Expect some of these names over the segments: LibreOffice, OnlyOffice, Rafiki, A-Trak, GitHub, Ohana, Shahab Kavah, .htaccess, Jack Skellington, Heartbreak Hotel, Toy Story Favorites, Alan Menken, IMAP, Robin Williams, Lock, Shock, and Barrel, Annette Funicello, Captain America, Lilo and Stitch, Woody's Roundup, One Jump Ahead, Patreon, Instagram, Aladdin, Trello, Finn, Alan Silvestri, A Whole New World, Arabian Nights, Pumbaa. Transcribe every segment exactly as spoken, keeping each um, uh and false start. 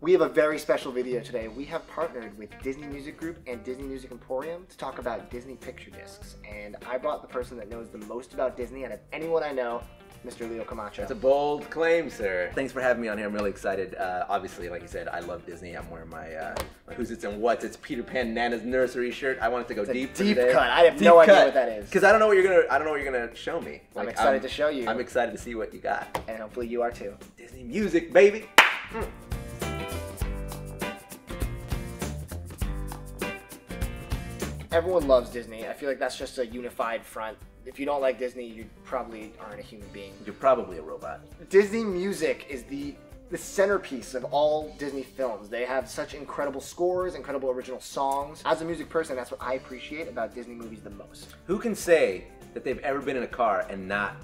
We have a very special video today. We have partnered with Disney Music Group and Disney Music Emporium to talk about Disney picture discs. And I brought the person that knows the most about Disney out of anyone I know, Mister Leo Camacho. That's a bold claim, sir. Thanks for having me on here. I'm really excited. Uh, obviously, like you said, I love Disney. I'm wearing my uh, Who's It's and What's It's Peter Pan Nana's Nursery shirt. I wanted to go it's deep. A deep today. Cut. I have deep no cut. idea what that is. Because I don't know what you're gonna. I don't know what you're gonna show me. Like, I'm excited I'm, to show you. I'm excited to see what you got. And hopefully, you are too. Disney music, baby. Mm. Everyone loves Disney. I feel like that's just a unified front. If you don't like Disney, you probably aren't a human being. You're probably a robot. Disney music is the, the centerpiece of all Disney films. They have such incredible scores, incredible original songs. As a music person, that's what I appreciate about Disney movies the most. Who can say that they've ever been in a car and not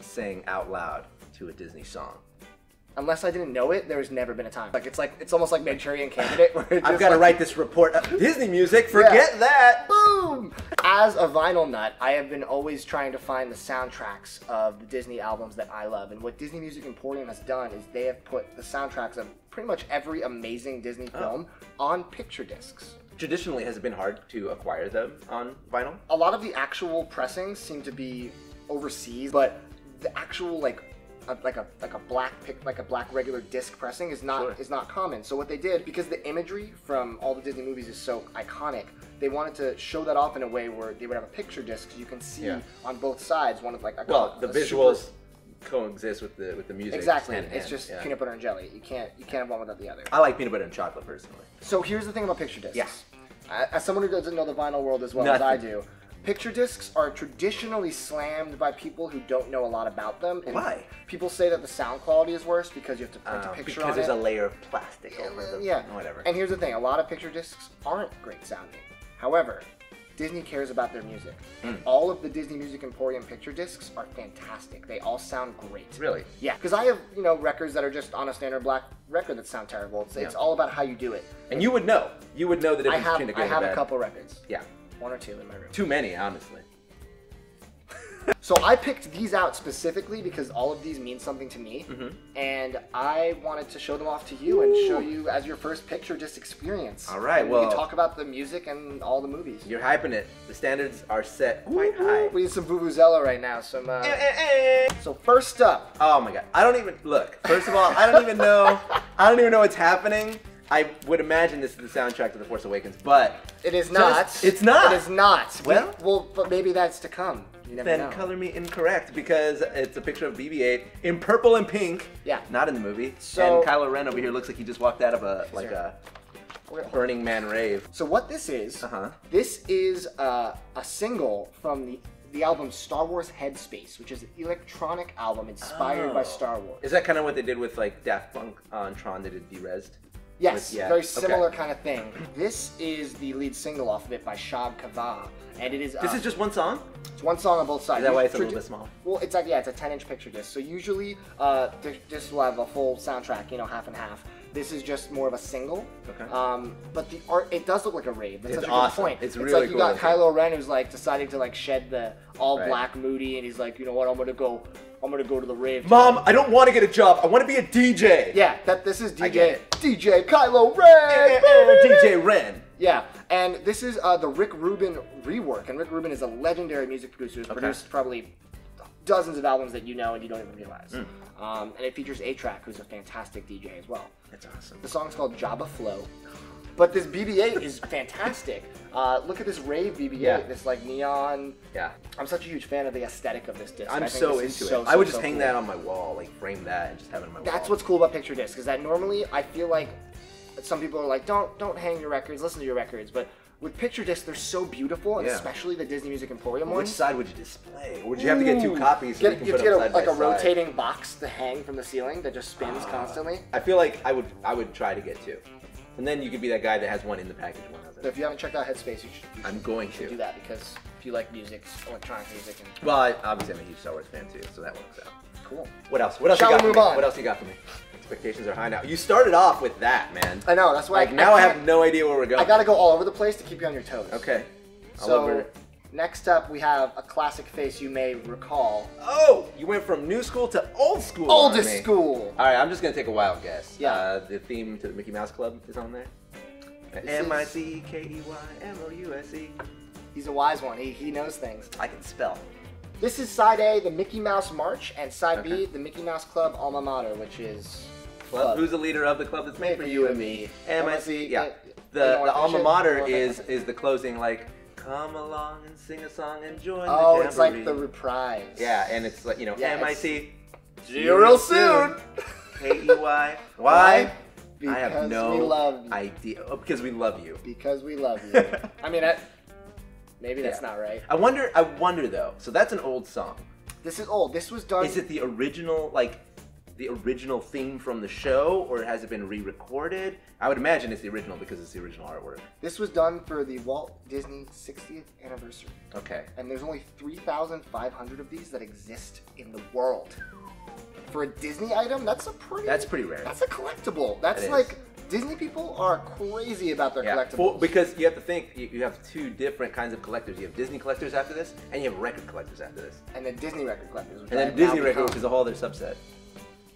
sang out loud to a Disney song? Unless I didn't know it, there's never been a time. Like it's like it's almost like Manchurian Candidate. Where it's I've got to like, write this report. Up. Disney music, forget yeah. that. Boom. As a vinyl nut, I have been always trying to find the soundtracks of the Disney albums that I love. And what Disney Music Emporium has done is they have put the soundtracks of pretty much every amazing Disney film oh. on picture discs. Traditionally, has it been hard to acquire them on vinyl? A lot of the actual pressings seem to be overseas, but the actual like. A, like a like a black pick like a black regular disc pressing is not sure. is not common. So what they did, because the imagery from all the Disney movies is so iconic, they wanted to show that off in a way where they would have a picture disc so you can see yeah. on both sides one of like a well the visuals super... coexist with the with the music exactly. Hand it's hand. just yeah. peanut butter and jelly. You can't you can't have one without the other. I like peanut butter and chocolate personally. So here's the thing about picture discs. Yes, yeah. As someone who doesn't know the vinyl world as well Nothing. as I do. Picture discs are traditionally slammed by people who don't know a lot about them. And why? People say that the sound quality is worse because you have to print uh, a picture on it. Because there's a layer of plastic yeah, over them. Yeah. Whatever. And here's the thing. A lot of picture discs aren't great sounding. However, Disney cares about their music. Mm. All of the Disney Music Emporium picture discs are fantastic. They all sound great. Really? Yeah. Because I have, you know, records that are just on a standard black record that sound terrible. It's, yeah. it's all about how you do it. And you would know. You would know the difference between a good and bad. I have a couple records. Yeah. One or two in my room. Too many, honestly. So I picked these out specifically because all of these mean something to me. Mm-hmm. And I wanted to show them off to you Ooh. and show you as your first picture disc experience. All right, and well. We can talk about the music and all the movies. You're hyping it. The standards are set quite Ooh. high. We need some vuvuzela right now. Some. Uh... Eh, eh, eh. So first up. Oh my God. I don't even, look. First of all, I don't even know. I don't even know what's happening. I would imagine this is the soundtrack to The Force Awakens, but... It is not. Just, it's not. It is not. Well, we, well, but maybe that's to come. You never then know. Color me incorrect, because it's a picture of B B eight in purple and pink. Yeah. Not in the movie. So, and Kylo Ren over here looks like he just walked out of a, like sure. a Burning Man rave. So what this is, uh-huh. this is uh, a single from the... the album Star Wars Headspace, which is an electronic album inspired oh. by Star Wars. Is that kind of what they did with like Daft Punk on Tron? They did Derezed? Yes, with, yeah. very similar okay. kind of thing. This is the lead single off of it by Shahab Kavah, and it is. Uh, this is just one song. It's one song on both sides. Is that why it's a little bit small? Well, it's like yeah, it's a ten-inch picture disc. So usually, uh, this will have a full soundtrack, you know, half and half. This is just more of a single. Okay. Um, but the art, it does look like a rave. That's it's such a awesome. Good point. It's, it's really like you cool got Kylo Ren who's like deciding to like shed the all right. black moody, and he's like, you know what, I'm gonna go. I'm gonna go to the rave. Mom, today. I don't want to get a job. I want to be a D J. Yeah, that this is D J. D J Kylo Ren. D J Ren. Yeah, and this is uh, the Rick Rubin rework, and Rick Rubin is a legendary music producer who's okay. produced probably dozens of albums that you know and you don't even realize. Mm. Um, and it features A-Trak, who's a fantastic D J as well. That's awesome. The song's called Jabba Flow. But this B B eight is fantastic. Uh, look at this rave B B eight, yeah. this like neon. Yeah. I'm such a huge fan of the aesthetic of this disc. I'm I think so into it. So, I would so, just so hang cool. that on my wall, like frame that and just have it on my That's wall. That's what's cool about picture discs, is that normally I feel like some people are like, don't don't hang your records, listen to your records. But with picture discs, they're so beautiful, and yeah. especially the Disney Music Emporium one. Which side would you display? Would you have to get two copies? So get, you have to get a, like a side. rotating box to hang from the ceiling that just spins uh, constantly. I feel like I would I would try to get two. And then you could be that guy that has one in the package. One has it. If you haven't checked out Headspace, you should. You I'm should, going you should to do that because if you like music, electronic music, and well, I, obviously I'm a huge Star Wars fan too, so that works out. Cool. What else? What else? Shall you got we move on? What else you got for me? Expectations are high now. You started off with that, man. I know. That's why. Like I, now I, I have no idea where we're going. I gotta go all over the place to keep you on your toes. Okay. All so, over. Next up, we have a classic face you may recall. Oh, you went from new school to old school. Oldest army. School. All right, I'm just gonna take a wild guess. Yeah. Uh, the theme to the Mickey Mouse Club is on there. M I C K E Y M O U S E. He's a wise one. He he knows things. I can spell. This is side A, the Mickey Mouse March, and side okay. B, the Mickey Mouse Club alma mater, which is. Club. Club. Who's the leader of the club that's made for you and me? M I C. Yeah. The the alma mater is is the closing like. Come along and sing a song and join oh, the jamboree. Oh, it's like the reprise. Yeah, and it's like, you know, yeah, M I C. See you real soon. K E Y. Why? Because I have no we love you. idea. Oh, because we love you. Because we love you. I mean, I, maybe that's yeah. not right. I wonder, I wonder though. So that's an old song. This is old. This was done. Is it the original, like, the original theme from the show, or has it been re-recorded? I would imagine it's the original because it's the original artwork. This was done for the Walt Disney sixtieth anniversary. Okay. And there's only three thousand five hundred of these that exist in the world. For a Disney item, that's a pretty... That's pretty rare. That's a collectible. That's like... Disney people are crazy about their yeah. collectibles. For, because you have to think, you, you have two different kinds of collectors. You have Disney collectors after this, and you have record collectors after this. And then Disney record collectors. And then Disney record, which is a whole other subset.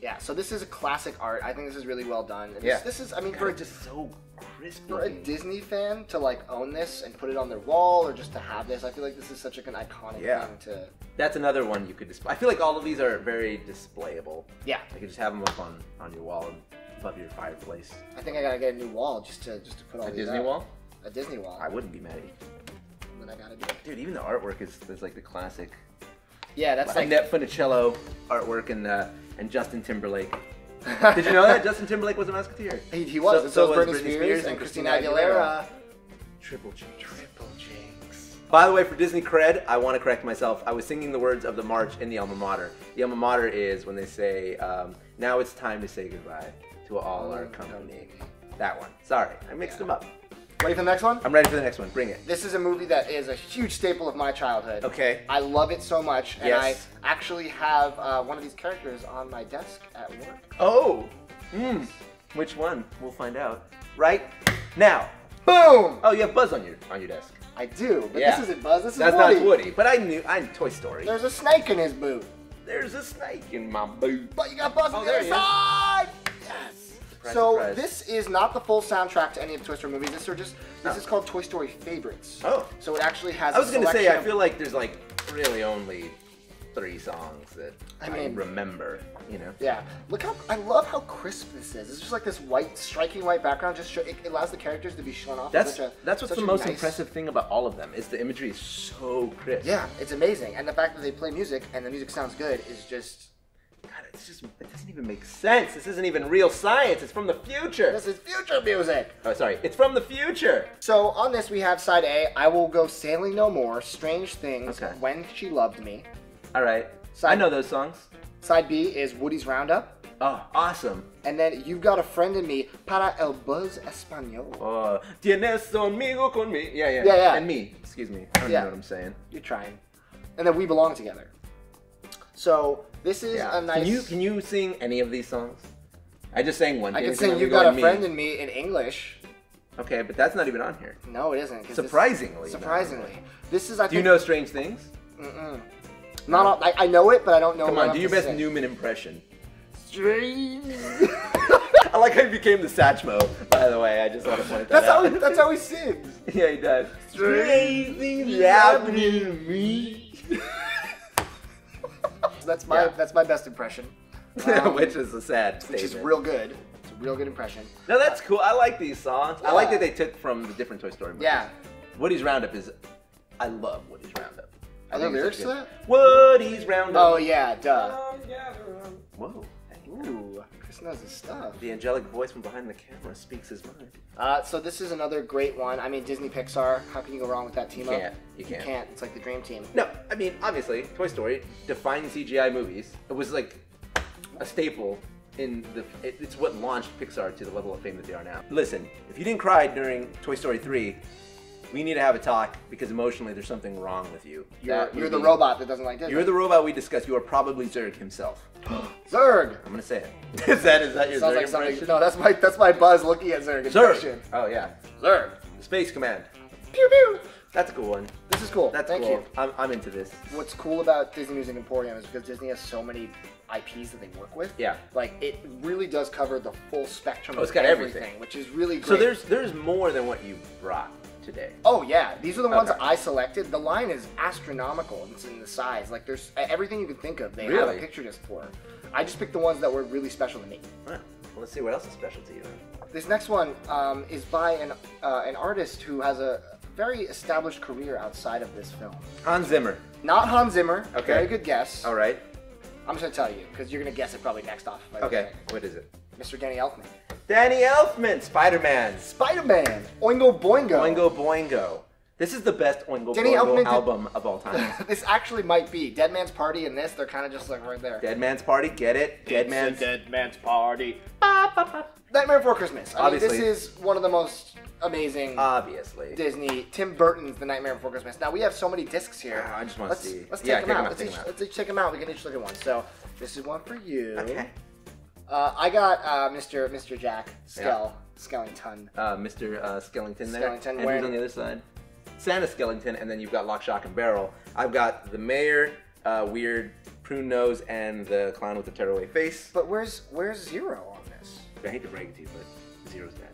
Yeah, so this is a classic art. I think this is really well done. And yeah. This, this is, I mean, God, for a, just so crispy. For a Disney fan to like own this and put it on their wall, or just to have this, I feel like this is such like an iconic yeah. thing to. That's another one you could display. I feel like all of these are very displayable. Yeah, you could just have them up on on your wall and above your fireplace. I think I gotta get a new wall just to just to put all a these. A Disney up. wall? A Disney wall. I wouldn't be mad at you. Then I gotta do it. Dude, even the artwork is there's like the classic. Yeah, that's like Annette Funicello artwork and. Uh, And Justin Timberlake. Did you know that? Justin Timberlake was a musketeer. He, he was. So, so, so was Britney, Britney Spears, Spears and Christina Aguilera. Aguilera. Triple Jinx. Triple Jinx. By the way, for Disney cred, I want to correct myself. I was singing the words of the march in the alma mater. The alma mater is when they say, um, now it's time to say goodbye to all oh, our company. No. That one. Sorry, I mixed yeah. them up. Ready for the next one? I'm ready for the next one. Bring it. This is a movie that is a huge staple of my childhood. Okay. I love it so much, and yes. I actually have uh, one of these characters on my desk at work. Oh. Mm. Which one? We'll find out. Right now. Boom! Oh, you have Buzz on your on your desk. I do, but yeah. this isn't Buzz. This is That's Woody. That's not Woody. But I knew. I'm Toy Story. There's a snake in his boot. There's a snake in my boot. But you got Buzz oh, on the other side. Yes. Surprise, so surprise. This is not the full soundtrack to any of Toy Story movies. This are just this oh. is called Toy Story Favorites. Oh, so it actually has. I was going to say I feel like there's like really only three songs that I, I mean, remember. You know. Yeah. Look how I love how crisp this is. It's just like this white, striking white background. Just show, it allows the characters to be shown off. That's such a, that's what's such the most nice... impressive thing about all of them is the imagery is so crisp. Yeah, it's amazing, and the fact that they play music and the music sounds good is just. God, it's just, it doesn't even make sense. This isn't even real science. It's from the future. This is future music. Oh, sorry. It's from the future. So on this, we have side A, I Will Go Sailing No More, Strange Things, okay. When She Loved Me. All right. Side, I know those songs. Side B is Woody's Roundup. Oh, awesome. And then You've Got a Friend in Me, Para el Buzz Español. Oh, Tienes amigo con me. Yeah, yeah. Yeah, yeah. And me. Excuse me. I don't yeah. know what I'm saying. You're trying. And then We Belong Together. So... This is yeah. a nice... Can you, can you sing any of these songs? I just sang one. I can sing You Got a Friend in Me in English. Okay, but that's not even on here. No, it isn't. Surprisingly. This, surprisingly. This is, I think... Do you know Strange Things? Mm-mm. Not all, I, I know it, but I don't know... Come on, do your best sing. Newman impression. Strange... I like how he became the Satchmo, by the way. I just want to point that that's out. How he, that's how he sings. Yeah, he does. Strange things happen to me. That's my yeah. that's my best impression, um, which is a sad statement. Which is real good. It's a real good impression. No, that's cool. I like these songs. Yeah. I like that they took from the different Toy Story movies. Yeah. Woody's Roundup is, I love Woody's Roundup. Are there lyrics to that? Woody's Roundup. Oh yeah, duh. Whoa. Ooh, Chris knows his stuff. The angelic voice from behind the camera speaks his mind. Uh, so this is another great one. I mean, Disney Pixar, how can you go wrong with that team up? You can't. You can't. You can't. It's like the dream team. No, I mean, obviously, Toy Story defined C G I movies. It was like a staple in the... It, it's what launched Pixar to the level of fame that they are now. Listen, if you didn't cry during Toy Story three, we need to have a talk because emotionally there's something wrong with you. You're, yeah, you're the robot that doesn't like Disney. You're the robot we discussed. You are probably Zurg himself. Zurg! I'm gonna say it. Is that is that your Sounds Zurg like impression? No, that's my that's my Buzz looking at Zurg. Zurg. Impression. Oh yeah. Zurg. Space Command. Pew pew. That's a cool one. This is cool. That's Thank cool. You. I'm, I'm into this. What's cool about Disney Music Emporium is because Disney has so many I Ps that they work with. Yeah. Like, it really does cover the full spectrum oh, it's of got everything, everything, which is really great. So there's, there's more than what you brought today. Oh, yeah. These are the okay. ones I selected. The line is astronomical in the size. Like, there's everything you can think of. They really? have a picture disc for. I just picked the ones that were really special to me. All right. Well, let's see what else is special to you. This next one um, is by an, uh, an artist who has a very established career outside of this film. Hans Zimmer. Not Hans Zimmer. Okay. Very good guess. All right. I'm just going to tell you, because you're going to guess it probably next off. Okay. Thing. What is it? Mister Danny Elfman. Danny Elfman! Spider-Man. Spider-Man. Oingo Boingo. Oingo Boingo. This is the best Oingo Danny Boingo Elfman album did... of all time. This actually might be. Dead Man's Party and this, they're kind of just like right there. Dead Man's Party. Get it? Dead it's Man's... Dead Man's Party. Ba, ba, ba. Nightmare Before Christmas. I Obviously. mean, this is one of the most... amazing. Obviously. Disney. Tim Burton's The Nightmare Before Christmas. Now, we have so many discs here. Oh, I just want to see. Let's take yeah, them out. Them let's, each, them out. let's each take them out. We can each look at one. So, this is one for you. Okay. Uh, I got uh, Mister Mister Jack Skell. Yeah. Skellington. Uh, Mister Uh, Skellington there. Skellington. And who's on the other side? Santa Skellington. And then you've got Lock, Shock, and Barrel. I've got the mayor, uh, weird prune nose, and the clown with the tearaway face. But where's where's Zero on this? I hate to break it to you, but Zero's dead.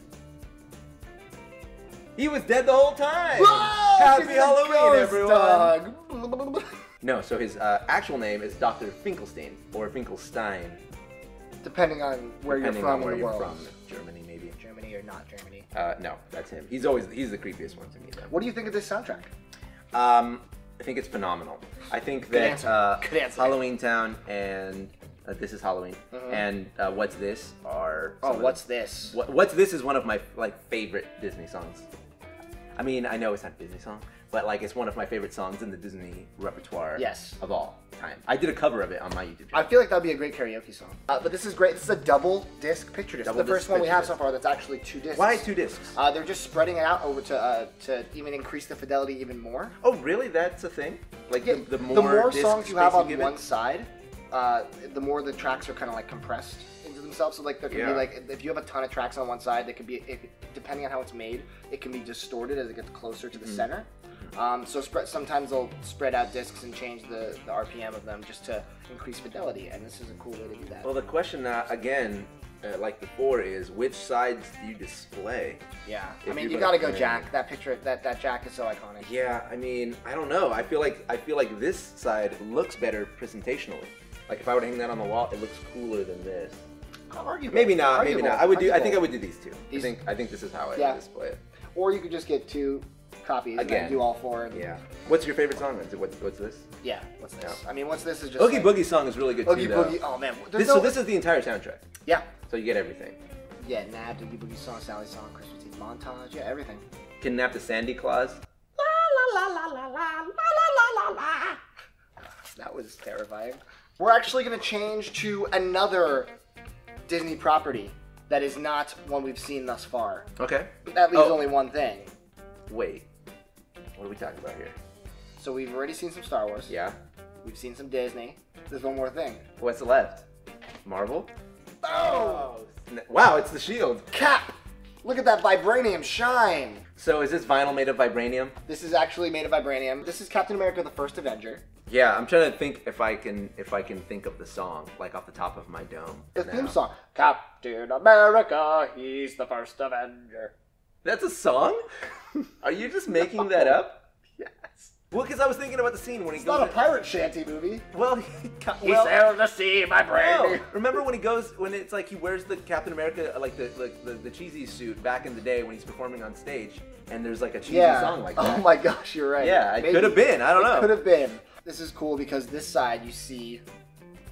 He was dead the whole time! Whoa, Happy Halloween, everyone! No, so his uh, actual name is Doctor Finkelstein, or Finkelstein. Depending on where Depending you're from on where in the you're world. From. Germany, maybe. Germany or not Germany. Uh, no, that's him. He's always, he's the creepiest one to me, though. What do you think of this soundtrack? Um, I think it's phenomenal. I think that uh, Halloween Town and... Uh, this is Halloween, mm-hmm. and uh, What's This are... Oh, What's the, This? What, What's This is one of my like favorite Disney songs. I mean, I know it's not a Disney song, but like it's one of my favorite songs in the Disney repertoire yes. of all time. I did a cover of it on my YouTube channel. I feel like that would be a great karaoke song. Uh, but this is great. This is a double disc picture disc. Double the first one we have disc. so far that's actually two discs. Why two discs? Uh, they're just spreading it out over to uh, to even increase the fidelity even more. Oh, really? That's a thing? Like yeah, the, the more, the more songs you have on you one it? side... Uh, the more the tracks are kind of like compressed into themselves, so like there can yeah. be like if you have a ton of tracks on one side, they can be it, depending on how it's made, it can be distorted as it gets closer to the mm-hmm. center. Um, so spread, sometimes they'll spread out discs and change the, the R P M of them just to increase fidelity, and this is a cool way to do that. Well, the question uh, again, uh, like before, is which sides do you display? Yeah, I mean you got to go Jack. That picture, that that Jack is so iconic. Yeah, I mean I don't know. I feel like I feel like this side looks better presentationally. Like if I were to hang that on the wall, it looks cooler than this. Arguable. Maybe not. Arguable. Maybe not. I would do. I think I would do these two. These, I think. I think this is how I yeah. would display it. Or you could just get two copies Again. and do all four. And yeah. What's your favorite song? Is it what's, what's this? Yeah. What's this? No. I mean, What's This is just. Oogie like, Boogie's song is really good Oogie too. Oogie Boogie. Though. Oh man. This, no... So this is the entire soundtrack. Yeah. So you get everything. Yeah. Nabbed, Oogie Boogie's song, Sally's song, Christmas Eve montage. Yeah, everything. Kidnapped a Sandy Claus. La la la la la la la la la la. That was terrifying. We're actually going to change to another Disney property that is not one we've seen thus far. Okay. But that leaves oh. only one thing. Wait. What are we talking about here? So we've already seen some Star Wars. Yeah. We've seen some Disney. There's one more thing. What's left? Marvel? Oh! Wow, it's the shield. Cap! Look at that vibranium shine! So is this vinyl made of vibranium? This is actually made of vibranium. This is Captain America the First Avenger. Yeah, I'm trying to think if I can if I can think of the song like off the top of my dome. The now. theme song, Captain America, he's the first Avenger. That's a song? Are you just making no. that up? Yes. Well, because I was thinking about the scene when he it's goes. It's not a pirate shanty movie. Well, he, got, well, he sailed the sea, my brain. No. Remember when he goes when it's like he wears the Captain America like the like the, the cheesy suit back in the day when he's performing on stage and there's like a cheesy yeah. song like that. Oh my gosh, you're right. Yeah, Maybe. it could have been. I don't it know. It could have been. This is cool because this side you see,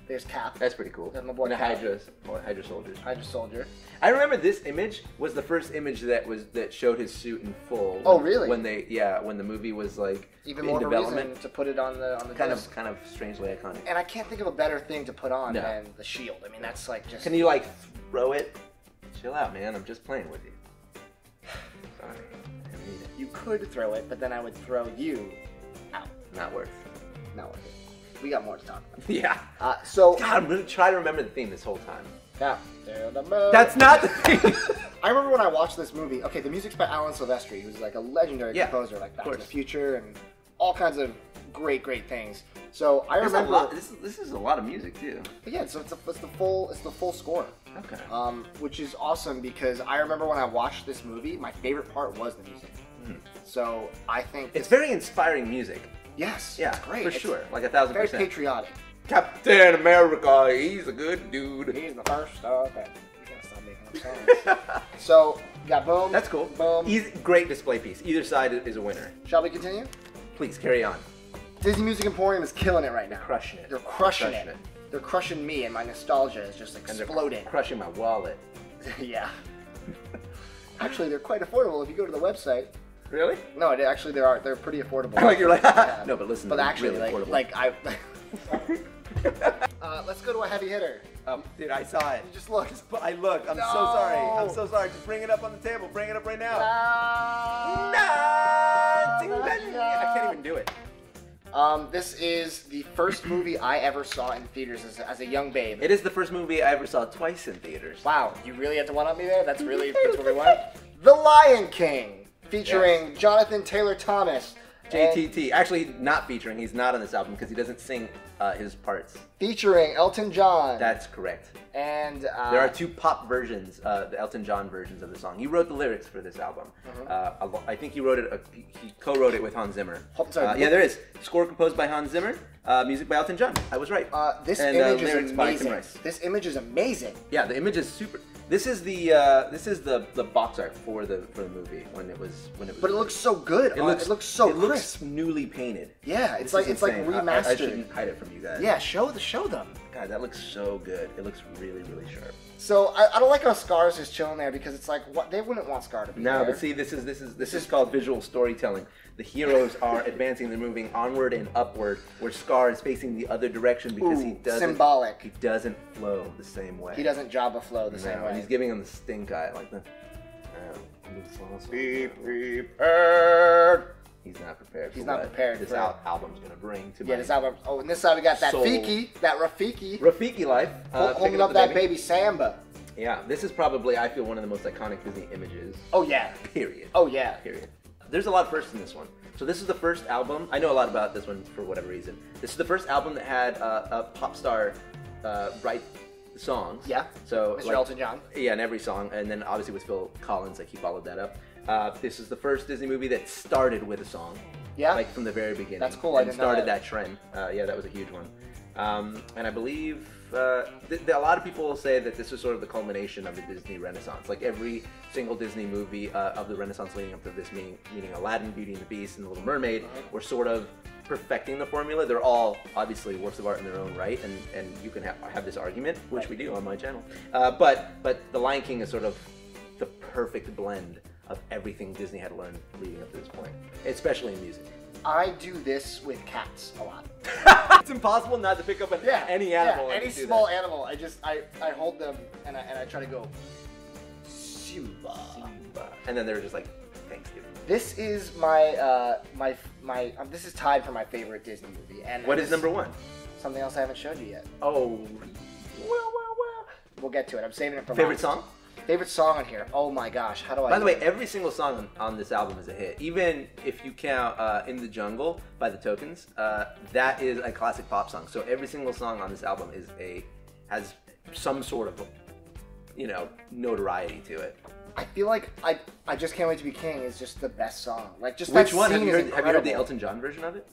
there's Cap. That's pretty cool. And the boy and a Hydra, well, Hydra soldier. Hydra soldier. I remember this image was the first image that was that showed his suit in full. Oh really? When they yeah when the movie was like even in more development. Reason to put it on the on the kind disc. of kind of strangely iconic. And I can't think of a better thing to put on no. than the shield. I mean that's like just. Can you like throw it? Chill out, man. I'm just playing with you. Sorry, I didn't mean it. You could throw it, but then I would throw you out. Not worth. Not worth it. We got more to talk about. Yeah. Uh, so God, I'm really trying to remember the theme this whole time. Yeah. That's not the theme. I remember when I watched this movie, okay, the music's by Alan Silvestri, who's like a legendary yeah, composer, like Back to the Future and all kinds of great, great things. So I There's remember a lot, this, this is a lot of music too. But yeah, so it's, a, it's the full it's the full score. Okay. Um, which is awesome because I remember when I watched this movie, my favorite part was the music. Mm. So I think it's very inspiring music. Yes. Yeah. It's great. For it's sure. Like a thousand very percent. Very patriotic. Captain America, he's a good dude. He's the first of it. So, yeah, boom. That's cool. Boom. Easy, great display piece. Either side is a winner. Shall we continue? Please, carry on. Disney Music Emporium is killing it right now. Crushing it. They're crushing, crushing it. it. They're crushing me, and my nostalgia is just exploding. And crushing my wallet. Yeah. Actually, they're quite affordable if you go to the website. Really? No, it, actually, they are. They're pretty affordable. Like you're like, no, but listen. But actually, really like, like I. Uh, let's go to a heavy hitter. Um, Dude, I saw it. You just looked. I looked. I'm no. so sorry. I'm so sorry. Just bring it up on the table. Bring it up right now. No. No. No. I can't even do it. Um, this is the first movie I ever saw in theaters as, as a young babe. It is the first movie I ever saw twice in theaters. Wow. You really had to one-up me there? That's really that's what we want? The Lion King, featuring yes. Jonathan Taylor Thomas. J T T. Actually, not featuring. He's not on this album because he doesn't sing uh, his parts. Featuring Elton John. That's correct. And uh, there are two pop versions, uh, the Elton John versions of the song. He wrote the lyrics for this album. Mm-hmm. uh, I think he wrote it. Uh, he co-wrote it with Hans Zimmer. Oh, sorry, uh, yeah, there is score composed by Hans Zimmer, uh, music by Elton John. I was right. Uh, this and, image uh, is amazing. This image is amazing. Yeah, the image is super. This is the uh, this is the the box art for the for the movie when it was when it was. But it looks so good. It looks, it looks so. It crisp. looks newly painted. Yeah, it's this like it's insane. like remastered. I, I shouldn't hide it from you guys. Yeah, show the show them. God, that looks so good. It looks really really sharp. So I, I don't like how Scar's just chilling there because it's like what they wouldn't want Scar to be. No, there. but see, this is this is this is called visual storytelling. The heroes are advancing. They're moving onward and upward. Where Scar is facing the other direction because Ooh, he doesn't symbolic. He doesn't flow the same way. He doesn't Jabba flow the no. same way. He's giving him the stink eye, like the. Um, Be prepared. He's not prepared. He's not prepared. This al album's gonna bring to yeah. This album. Oh, and this side we got that Fiki, that Rafiki, Rafiki life. Uh, Holding up, up that baby. baby Samba. Yeah, this is probably I feel one of the most iconic Disney images. Oh yeah. Period. Oh yeah. Period. There's a lot of firsts in this one. So this is the first album. I know a lot about this one for whatever reason. This is the first album that had uh, a pop star uh, write. songs. Yeah. So Mister Like, Elton John. Yeah, in every song. And then obviously with Phil Collins, like he followed that up. Uh, this is the first Disney movie that started with a song. Yeah. Like from the very beginning. That's cool. And I didn't started know that. that trend. Uh, yeah, that was a huge one. Um, and I believe uh, th th a lot of people say that this was sort of the culmination of the Disney Renaissance. Like every single Disney movie uh, of the Renaissance leading up to this, meaning, meaning Aladdin, Beauty and the Beast, and The Little Mermaid, mm-hmm. were sort of perfecting the formula. They're all obviously works of art in their own right, and and you can have have this argument, which right. we do on my channel. Uh, but but The Lion King is sort of the perfect blend of everything Disney had learned leading up to this point, especially in music. I do this with cats a lot. It's impossible not to pick up an, yeah, any animal. Yeah, any small that. animal. I just I I hold them and I and I try to go Simba, Simba, and then they're just like Thanksgiving. This is my uh, my my. Um, this is tied for my favorite Disney movie. And what is number one? Something else I haven't showed you yet. Oh, well, well, well. We'll get to it. I'm saving it for favorite song. Favorite song on here. Oh my gosh, how do I? By the way, every single song on this album is a hit. Even if you count uh, "In the Jungle" by The Tokens, uh, that is a classic pop song. So every single song on this album is a has some sort of, you know, notoriety to it. I feel like I I just can't wait to be king is just the best song. Like just which that one? Have you, heard, have you heard the Elton John version of it?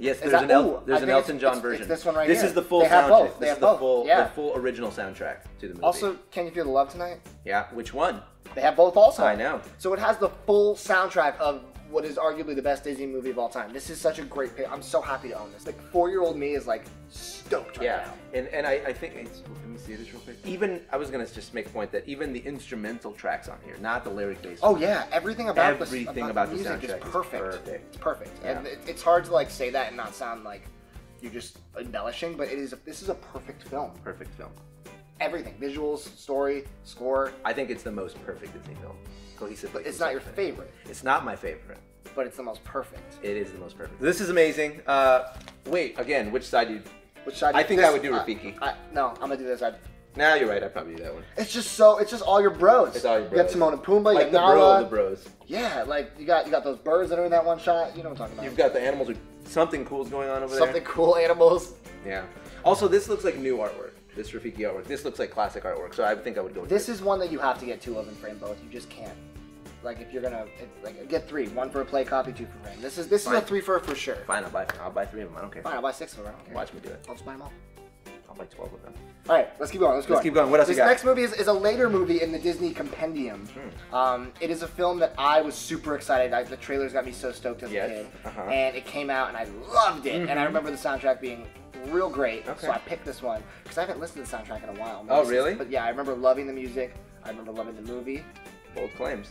Yes, there's that, an, El, ooh, there's an Elton John it's, version. It's this one right this here. This is the full they have both. They this have is both. the full yeah. the full original soundtrack to the movie. Also, Can You Feel the Love Tonight? Yeah, which one? They have both also. I know. So it has the full soundtrack of what is arguably the best Disney movie of all time. This is such a great pick. I'm so happy to own this. Like four-year-old me is like stoked right yeah. now. Yeah, and and I, I think it's, let me see this real quick. Even I was gonna just make a point that even the instrumental tracks on here, not the lyric based. Oh ones. yeah, everything about everything this, about, about the, the music is perfect. Is perfect. It's perfect, yeah. and it, it's hard to like say that and not sound like you're just embellishing. But it is. A, this is a perfect film. Perfect film. Everything, visuals, story, score. I think it's the most perfect Disney film. Cohesive. But it's not your favorite. It's not my favorite. But it's the most perfect. It is the most perfect. This is amazing. Uh, wait, again, which side do you... Which side do you... I think this, I would do Rafiki. Uh, I, no, I'm going to do this. I, Nah, you're right. I probably do that one. It's just so. It's just all your bros. It's all your bros. You got Timon and Pumbaa. Like you got the bro of the bros. Yeah, like you got you got those birds that are in that one shot. You know what I'm talking about. You've got the animals. With something cool's going on over something there. Something cool animals. Yeah. Also, this looks like new artwork. This Rafiki artwork. This looks like classic artwork. So I think I would go with this. This is one that you have to get two of and frame both. You just can't. Like if you're gonna if, like get three, one for a play copy, two for frame. This is this Fine. is a three for for sure. Fine, I'll buy I'll buy three of them. I don't care. Fine, I'll buy six of them. I don't care. Watch me do it. I'll just buy them all. I'll buy twelve of them. All right, let's keep going. Let's, go let's keep going. What else? This you got? Next movie is, is a later movie in the Disney compendium. Hmm. Um, it is a film that I was super excited. I, the trailers got me so stoked as yes. a kid, uh -huh. and it came out and I loved it. Mm -hmm. And I remember the soundtrack being real great, okay. so I picked this one because I haven't listened to the soundtrack in a while. Oh, really? But yeah, I remember loving the music. I remember loving the movie. Bold claims.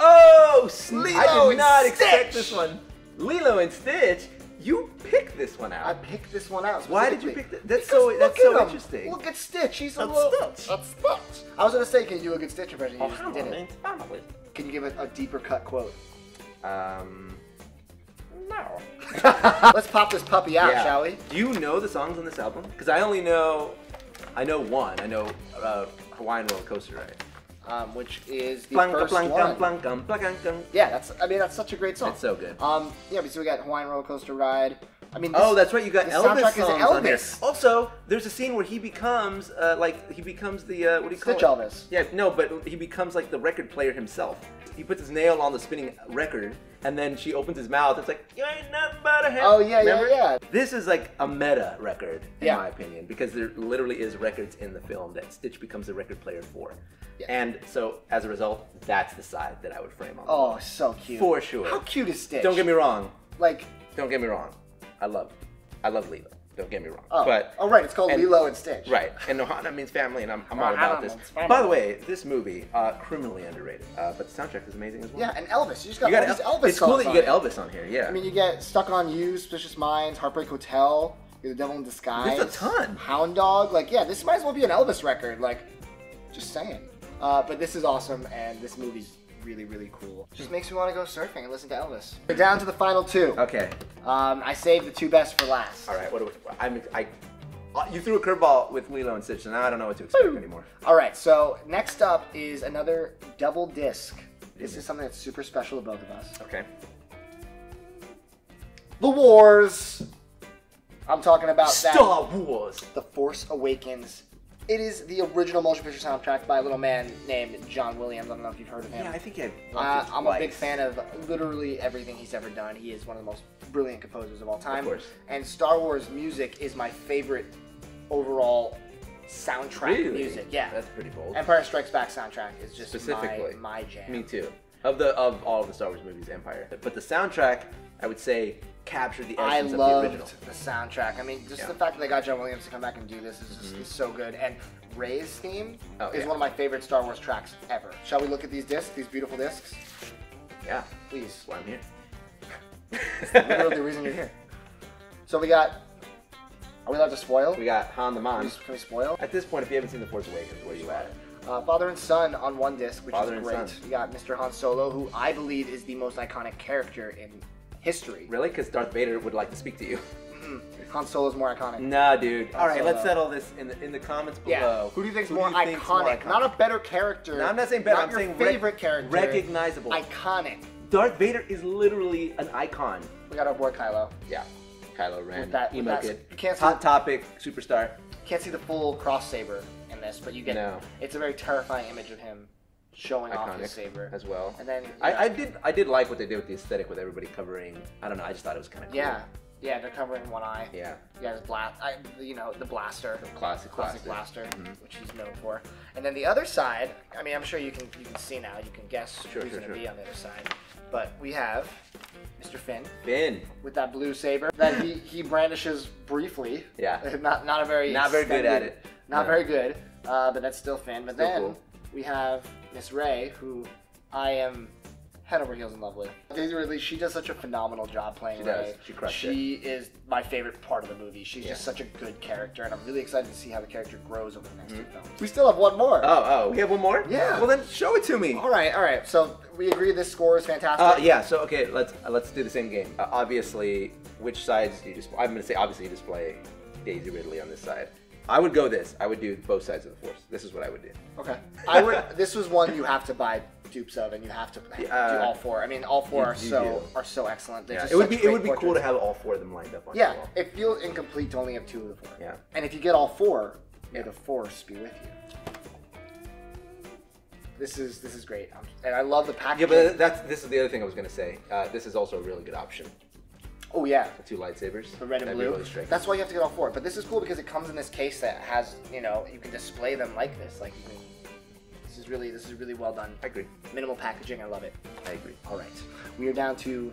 Oh, Lilo! I did not expect this one. Lilo and Stitch, you picked this one out. I picked this one out. Why did you pick that? That's so that's so interesting. Look at Stitch. He's a little. Stitch. Stitch. I was gonna say, can you do a good Stitch impression? You just didn't. Can you give a, a deeper cut quote? Um, no. Let's pop this puppy out, yeah. shall we? Do you know the songs on this album? Because I only know, I know one. I know uh, Hawaiian Roller Coaster Ride. Um, which is the blank, first blank, one. Blank, blank, blank, blank. Yeah, that's. I mean, that's such a great song. It's so good. Um, yeah, but so we got Hawaiian Roller Coaster Ride. I mean, this, oh, that's right. You got the Elvis soundtrack songs is Elvis. On there. Also, there's a scene where he becomes uh, like he becomes the uh, what do you Stitch call it? Elvis. Yeah, no, but he becomes like the record player himself. He puts his nail on the spinning record, and then she opens his mouth. It's like you ain't nothing but a hand. Oh yeah, Remember? yeah, yeah. This is like a meta record in yeah. my opinion, because there literally is records in the film that Stitch becomes the record player for. Yeah. And so, as a result, that's the side that I would frame on. Oh, so cute. For sure. How cute is Stitch? Don't get me wrong. Like, don't get me wrong. I love, I love Lilo. Don't get me wrong. Oh, but, oh right, it's called and, Lilo and Stitch. Right, and Ohana means family, and I'm, I'm all about this. By the way, this movie, uh, criminally underrated, uh, but the soundtrack is amazing as well. Yeah, and Elvis. You just got, you got all these El Elvis It's cool that you get it. Elvis on here, yeah. I mean, you get Stuck on You, Suspicious Minds, Heartbreak Hotel, You're the Devil in Disguise. There's a ton. Hound Dog. Like, yeah, this might as well be an Elvis record. Like, just saying. Uh, but this is awesome, and this movie's really, really cool. Just makes me want to go surfing and listen to Elvis. We're down to the final two. Okay. Um, I saved the two best for last. All right. What do we, I'm, I, you threw a curveball with Lilo and Stitch, and now I don't know what to expect anymore. All right. So next up is another double disc. This is something that's super special to both of us. Okay. The Wars. I'm talking about that. Star Wars. The Force Awakens. It is the original motion picture soundtrack by a little man named John Williams. I don't know if you've heard of him. Yeah, I think I've uh, I'm a big fan of literally everything he's ever done. He is one of the most brilliant composers of all time. Of course. And Star Wars music is my favorite overall soundtrack really? music. Yeah. That's pretty bold. Empire Strikes Back soundtrack is just Specifically. My, my jam. Me too. Of the of all of the Star Wars movies, Empire. But the soundtrack, I would say, captured the essence of the original. I loved the soundtrack. I mean, just yeah. the fact that they got John Williams to come back and do this is just mm-hmm. is so good. And Rey's theme oh, is yeah. one of my favorite Star Wars tracks ever. Shall we look at these discs, these beautiful discs? Yeah. Please. Why I'm here. That's literally the reason you're here. So we got... Are we allowed to spoil? We got Han the Mon. Can we, can we spoil? At this point, if you haven't seen The Force Awakens, where are you at? Uh, Father and Son on one disc, which Father is great. You got Mister Han Solo, who I believe is the most iconic character in history. Really? Because Darth Vader would like to speak to you. Mm-mm. Han Solo's more iconic. Nah, dude. Han All right, Solo. Let's settle this in the in the comments below. Yeah. Who do you think's, who more, do you think's iconic? more iconic? Not a better character. No, I'm not saying better. Not I'm your saying favorite character. Recognizable. Iconic. Darth Vader is literally an icon. We got our boy Kylo. Yeah. Kylo Ren. With that, with emo that, kid. You can't see Hot the, Topic. Superstar. Can't see the full cross saber. This, but you get no. it's a very terrifying image of him showing Iconic off his saber as well. And then yeah. I, I did I did like what they did with the aesthetic with everybody covering. I don't know. I just thought it was kind of cool. Yeah, yeah, they're covering one eye. Yeah, yeah, this blast. I, you know, the blaster, the classic, classic blaster, blaster mm-hmm. which he's known for. And then the other side. I mean, I'm sure you can you can see now. You can guess sure, who's sure, going to sure. be on the other side. But we have Mister Finn. Finn. With that blue saber that he he brandishes briefly. Yeah. Not not a very not very good at it. Not no. very good. Uh, but that's still Finn. But still then cool. we have Miss Rey, who I am head over heels in love with. Daisy Ridley, she does such a phenomenal job playing Rey. She does. She crushed it. She is my favorite part of the movie. She's yeah. just such a good character, and I'm really excited to see how the character grows over the next mm-hmm. two films. We still have one more. Oh, oh, we have one more? Yeah. Well, then show it to me. All right, all right. So we agree this score is fantastic. Uh, yeah. So okay, let's uh, let's do the same game. Uh, obviously, which sides do you display? I'm going to say obviously you display Daisy Ridley on this side. I would go this. I would do both sides of the force. This is what I would do. Okay. I would. This was one you have to buy dupes of, and you have to do uh, all four. I mean, all four you, are you so do. are so excellent. They're yeah. just it would be it would be portraits. cool to have all four of them lined up on yeah. Wall. It feels incomplete to only have two of the four. Yeah. And if you get all four, may yeah. the force be with you. This is this is great, and I love the packaging. Yeah, but that's this is the other thing I was gonna say. Uh, this is also a really good option. Oh yeah, the two lightsabers, the red and That'd blue. Really That's why you have to get all four. But this is cool because it comes in this case that has, you know, you can display them like this. Like, you can, this is really, this is really well done. I agree. Minimal packaging, I love it. I agree. All right, we are down to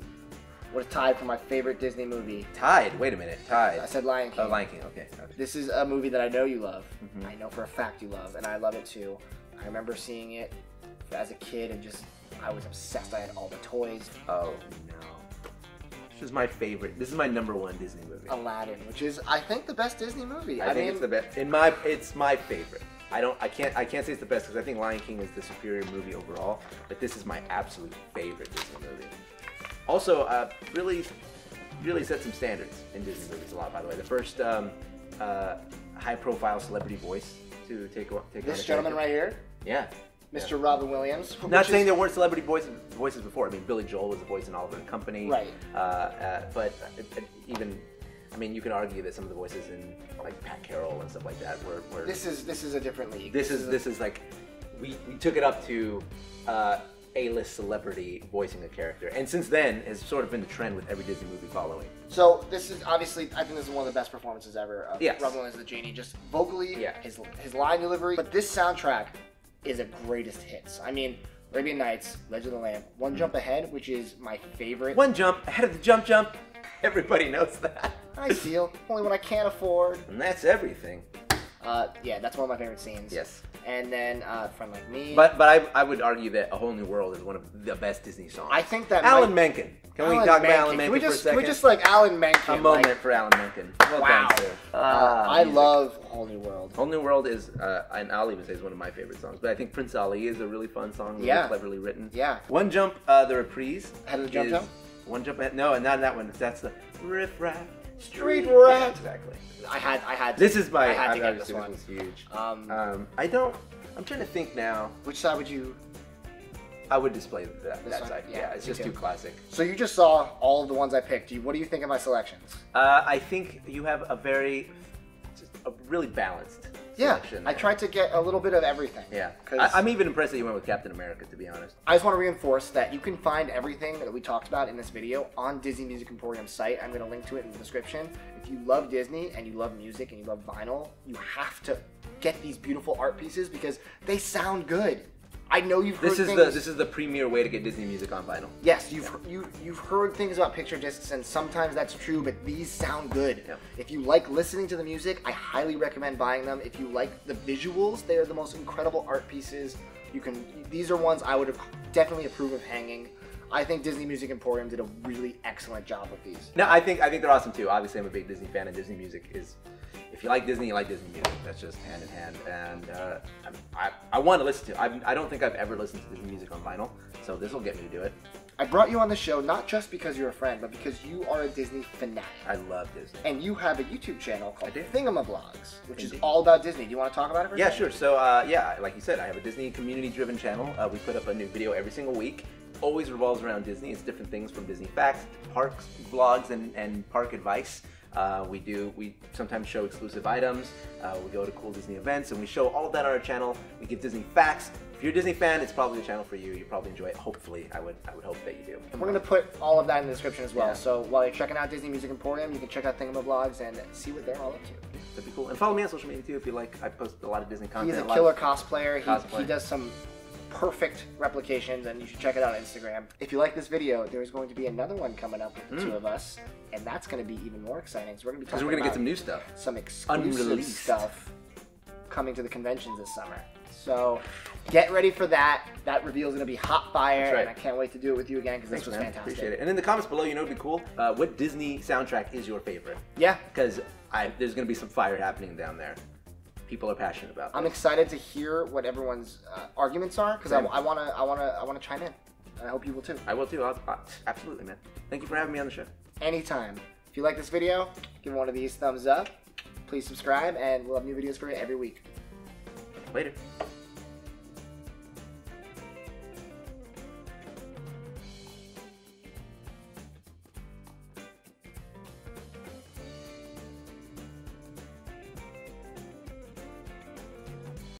what is tied for my favorite Disney movie. Tied? Wait a minute. Tied. I said Lion King. Oh, Lion King. Okay. This is a movie that I know you love. Mm-hmm. I know for a fact you love, and I love it too. I remember seeing it as a kid and just I was obsessed. I had all the toys. Oh no. This is my favorite. This is my number one Disney movie. Aladdin, which is I think the best Disney movie. I, I think mean, it's the best. In my, it's my favorite. I don't, I can't, I can't say it's the best because I think Lion King is the superior movie overall. But this is my absolute favorite Disney movie. Also, uh, really, really set some standards in Disney movies a lot. By the way, the first um, uh, high-profile celebrity voice to take take. This gentleman right here. Yeah. Mister Yeah. Robin Williams. Not saying is... there weren't celebrity voices, voices before. I mean, Billy Joel was a voice in Oliver and Company. Right. Uh, uh, but uh, even, I mean, you can argue that some of the voices in like Pat Carroll and stuff like that were. were this is this is a different league. This, this is, is a... this is like, we, we took it up to uh, A-list celebrity voicing a character, and since then has sort of been the trend with every Disney movie following. So this is obviously, I think this is one of the best performances ever. Of yes. Robin Williams as the genie, just vocally, yeah. his his line delivery, but this soundtrack is a greatest hits. I mean, Arabian Nights, Legend of the Lamb, One Jump Ahead, which is my favorite. One jump ahead of the jump jump. Everybody knows that. I steal only what I can't afford. And that's everything. Uh, yeah, that's one of my favorite scenes. Yes. And then uh, Friend Like Me. But but I, I would argue that A Whole New World is one of the best Disney songs. I think that Alan might... Menken. Can Alan we talk Menken. about Alan Menken we just, for a second? Can we just like Alan Menken? A moment like... for Alan Menken. Well wow. done, sir. Uh, uh, I music. love A Whole New World. Whole New World is, uh, and I'll even say is one of my favorite songs. But I think Prince Ali is a really fun song, really yeah. cleverly written. Yeah. One Jump, uh, the reprise. How did the jump jump? One Jump Ahead. No, not that one. That's the riff raff. Street rat. Yeah, exactly. I had, I had. To, this is my. I had to I, get I this one. This is huge. Um, um, I don't. I'm trying to think now. Which side would you? I would display that, that side. Yeah, yeah it's just too. too classic. So you just saw all of the ones I picked. You, what do you think of my selections? Uh, I think you have a very, a really balanced. Yeah, I tried to get a little bit of everything. Yeah, I, I'm even impressed that you went with Captain America, to be honest. I just want to reinforce that you can find everything that we talked about in this video on Disney Music Emporium's site. I'm going to link to it in the description. If you love Disney and you love music and you love vinyl, you have to get these beautiful art pieces because they sound good. I know you've heard this is things. the this is the premier way to get Disney music on vinyl. Yes, you've yeah. you you've heard things about picture discs, and sometimes that's true, but these sound good. Yeah. If you like listening to the music, I highly recommend buying them. If you like the visuals, they are the most incredible art pieces. You can these are ones I would definitely approve of hanging. I think Disney Music Emporium did a really excellent job with these. No, I think I think they're awesome too. Obviously, I'm a big Disney fan, and Disney music is. If you like Disney, you like Disney music. That's just hand in hand, and uh, I, I, I want to listen to. I, I don't think I've ever listened to Disney music on vinyl, so this will get me to do it. I brought you on the show not just because you're a friend, but because you are a Disney fanatic. I love Disney, and you have a YouTube channel called Thingamavlogs, which Indeed. is all about Disney. Do you want to talk about it? For yeah, sure. So uh, yeah, like you said, I have a Disney community-driven channel. Uh, we put up a new video every single week. Always revolves around Disney. It's different things from Disney facts, to parks, vlogs, and and park advice. Uh, we do. We sometimes show exclusive items. Uh, we go to cool Disney events, and we show all of that on our channel. We give Disney facts. If you're a Disney fan, it's probably the channel for you. You probably enjoy it. Hopefully, I would. I would hope that you do. And we're gonna put all of that in the description as well. Yeah. So while you're checking out Disney Music Emporium, you can check out Thingamavlogs and see what they're all up to. That'd be cool. And follow me on social media too if you like. I post a lot of Disney content. He's a, a killer cosplayer. He, he does some perfect replications, and you should check it out on Instagram. If you like this video, there's going to be another one coming up with the mm. two of us, and that's going to be even more exciting. So we're going to be talking we're gonna about get some new stuff, some exclusive Unreleased. stuff coming to the conventions this summer. So get ready for that. That reveal is going to be hot fire, right. and I can't wait to do it with you again because this was man. fantastic. Appreciate it. And in the comments below, you know, it'd be cool. Uh, what Disney soundtrack is your favorite? Yeah, because there's going to be some fire happening down there. People are passionate about this. I'm excited to hear what everyone's uh, arguments are because I want to I want to I want to chime in, and I hope you will too. I will too. I'll, I'll, absolutely, man. Thank you for having me on the show. Anytime. If you like this video, give one of these thumbs up. Please subscribe, and we'll have new videos for you every week. Later.